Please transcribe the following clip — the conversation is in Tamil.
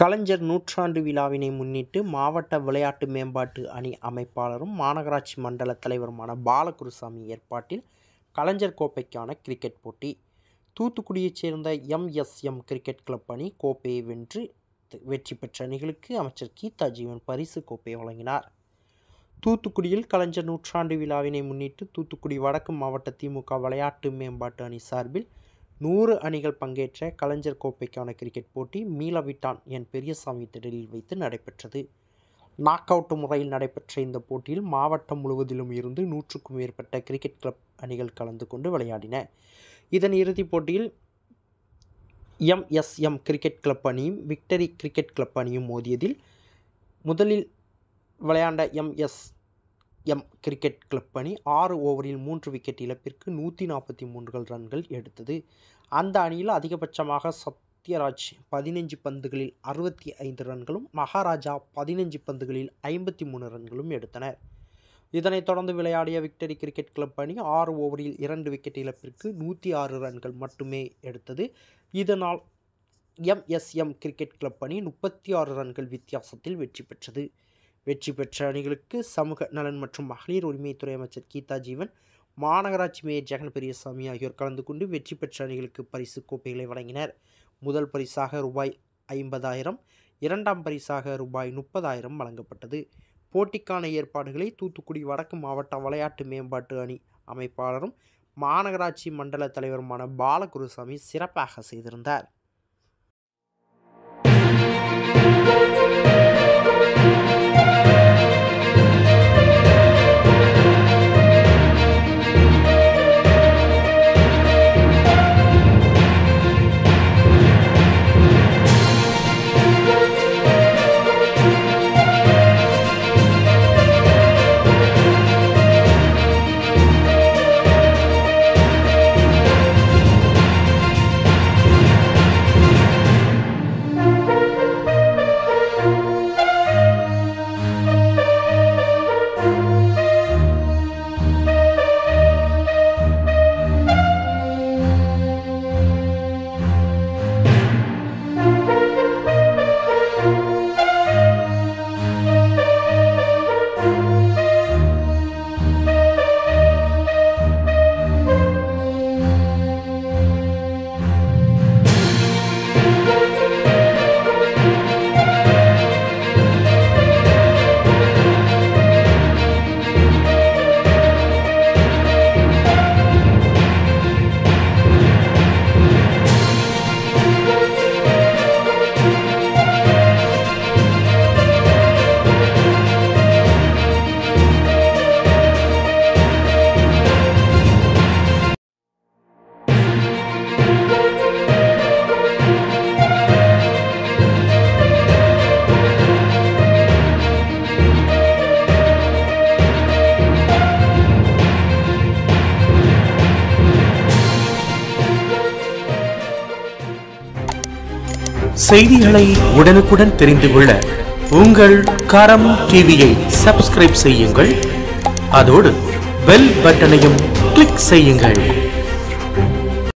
கலைஞர் நூற்றாண்டு விழாவினை முன்னிட்டு மாவட்ட விளையாட்டு மேம்பாட்டு அணி அமைப்பாளரும் மாநகராட்சி மண்டல தலைவருமான பாலகுருசாமி ஏற்பாட்டில் கலைஞர் கோப்பைக்கான கிரிக்கெட் போட்டி. தூத்துக்குடியைச் சேர்ந்த MSM கிரிக்கெட் கிளப் அணி கோப்பையை வென்று வெற்றி பெற்ற அணிகளுக்கு அமைச்சர் கீதா ஜீவன் பரிசு கோப்பையை வழங்கினார். தூத்துக்குடியில் கலைஞர் நூற்றாண்டு விழாவினை முன்னிட்டு தூத்துக்குடி வடக்கு மாவட்ட திமுக விளையாட்டு மேம்பாட்டு அணி சார்பில் 100 அணிகள் பங்கேற்ற கலைஞர் கோப்பைக்கான கிரிக்கெட் போட்டி மீளவிட்டான் என் பெரியசாமி திடலில் வைத்து நடைபெற்றது. நாக் அவுட் முறையில் நடைபெற்ற இந்த போட்டியில் மாவட்டம் முழுவதிலும் இருந்து 100க்கும் மேற்பட்ட கிரிக்கெட் கிளப் அணிகள் கலந்து கொண்டு விளையாடின. இதன் இறுதிப் போட்டியில் MSM கிரிக்கெட் கிளப் அணியும் விக்டரி கிரிக்கெட் கிளப் அணியும் மோதியதில் முதலில் விளையாண்ட MSM கிரிக்கெட் கிளப் அணி 6 ஓவரில் 3 விக்கெட் இழப்பிற்கு 143 ரன்கள் எடுத்தது. அந்த அணியில் அதிகபட்சமாக சத்யராஜ் 15 பந்துகளில் 65 ரன்களும் மகாராஜா 15 பந்துகளில் 53 ரன்களும் எடுத்தனர். இதனைத் தொடர்ந்து விளையாடிய விக்டரி கிரிக்கெட் கிளப் அணி 6 ஓவரில் 2 விக்கெட் இழப்பிற்கு 106 ரன்கள் மட்டுமே எடுத்தது. இதனால் MSM கிரிக்கெட் கிளப் அணி 36 ரன்கள் வித்தியாசத்தில் வெற்றி பெற்றது. வெற்றி பெற்ற அணிகளுக்கு சமூக நலன் மற்றும் மகளிர் உரிமைத்துறை அமைச்சர் கீதா ஜீவன், மாநகராட்சி மேயர் ஜெகன் பெரியசாமி ஆகியோர் கலந்து கொண்டு வெற்றி பெற்ற அணிகளுக்கு பரிசு கோப்பைகளை வழங்கினர். முதல் பரிசாக ரூபாய் 50,000, இரண்டாம் பரிசாக ரூபாய் 30,000 வழங்கப்பட்டது. போட்டிக்கான ஏற்பாடுகளை தூத்துக்குடி வடக்கு மாவட்ட விளையாட்டு மேம்பாட்டு அணி அமைப்பாளரும் மாநகராட்சி மண்டல தலைவருமான பால குருசாமி சிறப்பாக செய்திருந்தார். செய்திகளை உடனுக்குடன் தெரிந்து கொள்ள உங்கள் கரம் டிவியை சப்ஸ்கிரைப் செய்யுங்கள். அதோடு பெல் பட்டனையும் கிளிக் செய்யுங்கள்.